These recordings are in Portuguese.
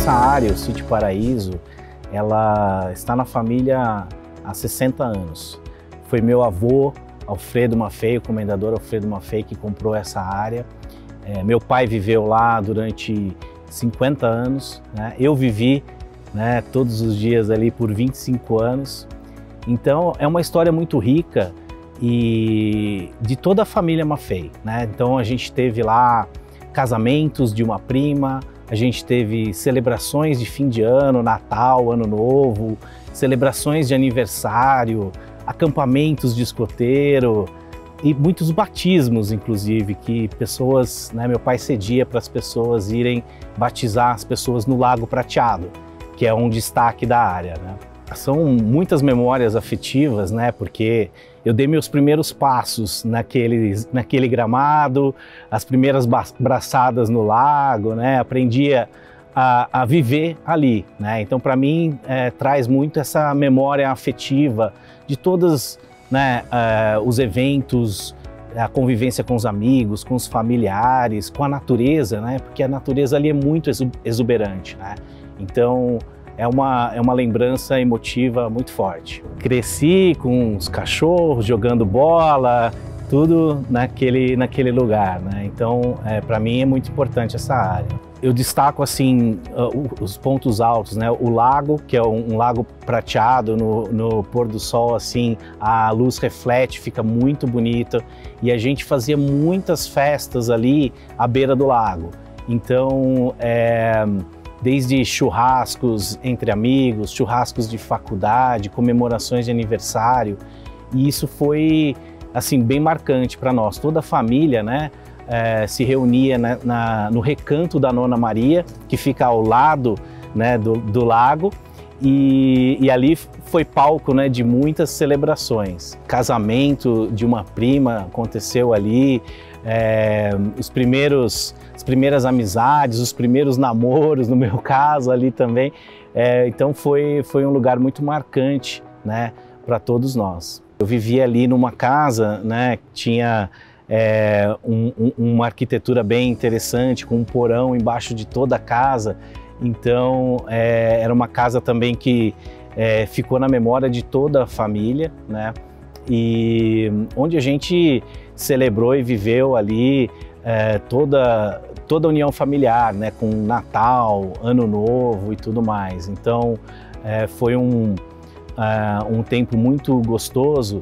Essa área, o Sítio Paraíso, ela está na família há 60 anos. Foi meu avô, Alfredo Maffei, o comendador Alfredo Maffei, que comprou essa área. Meu pai viveu lá durante 50 anos, né? Eu vivi, né, todos os dias ali por 25 anos. Então é uma história muito rica e de toda a família Maffei, né? Então a gente teve lá casamentos de uma prima, a gente teve celebrações de fim de ano, Natal, Ano Novo, celebrações de aniversário, acampamentos de escoteiro e muitos batismos, inclusive, que pessoas, né, meu pai cedia para as pessoas irem batizar as pessoas no Lago Prateado, que é um destaque da área, né? São muitas memórias afetivas, né? Porque eu dei meus primeiros passos naquele gramado, as primeiras braçadas no lago, né? Aprendi a viver ali, né? Então, para mim, traz muito essa memória afetiva de todos, né, os eventos, a convivência com os amigos, com os familiares, com a natureza, né? Porque a natureza ali é muito exuberante, né? Então, é uma lembrança emotiva muito forte. Cresci com os cachorros, jogando bola, tudo naquele lugar, né? Então, para mim é muito importante essa área. Eu destaco assim os pontos altos, né? O lago, que é um lago prateado no pôr do sol, assim a luz reflete, fica muito bonito. E a gente fazia muitas festas ali à beira do lago. Então, desde churrascos entre amigos, churrascos de faculdade, comemorações de aniversário, e isso foi assim bem marcante para nós. Toda a família, né, se reunia no recanto da Nona Maria, que fica ao lado, né, do lago, e ali foi palco, né, de muitas celebrações. Casamento de uma prima aconteceu ali. As primeiras amizades, os primeiros namoros, no meu caso, ali também. Então foi um lugar muito marcante, né, para todos nós. Eu vivia ali numa casa, né, que tinha uma arquitetura bem interessante, com um porão embaixo de toda a casa. Então era uma casa também que ficou na memória de toda a família, né? E onde a gente celebrou e viveu ali toda a união familiar, né, com Natal, Ano Novo e tudo mais. Então foi um tempo muito gostoso.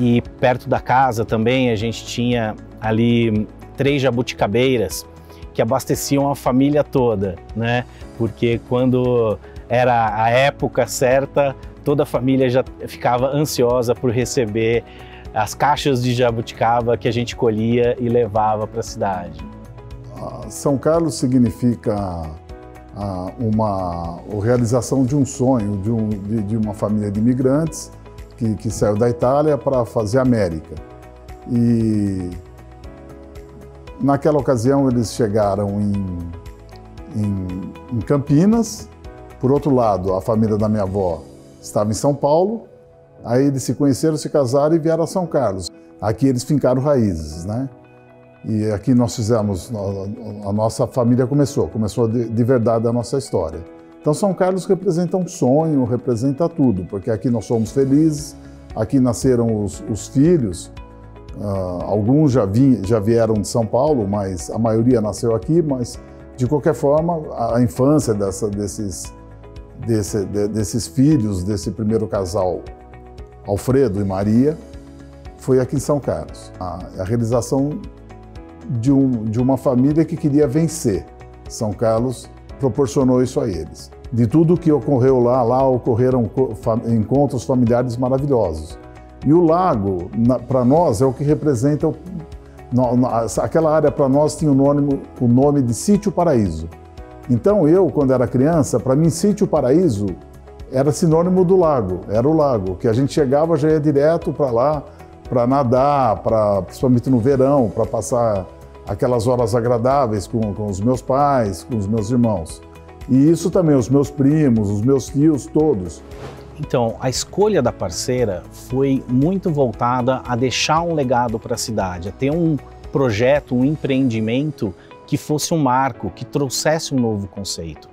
E perto da casa também a gente tinha ali 3 jabuticabeiras que abasteciam a família toda, né? Porque quando era a época certa, toda a família já ficava ansiosa por receber as caixas de jabuticaba que a gente colhia e levava para a cidade. São Carlos significa a realização de um sonho de uma família de imigrantes que saiu da Itália para fazer América. E naquela ocasião eles chegaram em Campinas. Por outro lado, a família da minha avó estava em São Paulo, aí eles se conheceram, se casaram e vieram a São Carlos. Aqui eles fincaram raízes, né? E aqui nós fizemos, a nossa família começou de verdade a nossa história. Então São Carlos representa um sonho, representa tudo, porque aqui nós somos felizes, aqui nasceram os filhos, alguns já vieram de São Paulo, mas a maioria nasceu aqui, mas de qualquer forma a infância desses filhos, desse primeiro casal, Alfredo e Maria, foi aqui em São Carlos. A realização de uma família que queria vencer. São Carlos proporcionou isso a eles. De tudo que ocorreu lá ocorreram encontros familiares maravilhosos. E o lago, para nós, é o que representa... Aquela área para nós tinha o nome de Sítio Paraíso. Então eu, quando era criança, para mim Sítio Paraíso era sinônimo do lago, era o lago, que a gente chegava já ia direto para lá, para nadar, principalmente no verão, para passar aquelas horas agradáveis com os meus pais, com os meus irmãos. E isso também, os meus primos, os meus tios, todos. Então, a escolha da parceira foi muito voltada a deixar um legado para a cidade, a ter um projeto, um empreendimento que fosse um marco, que trouxesse um novo conceito.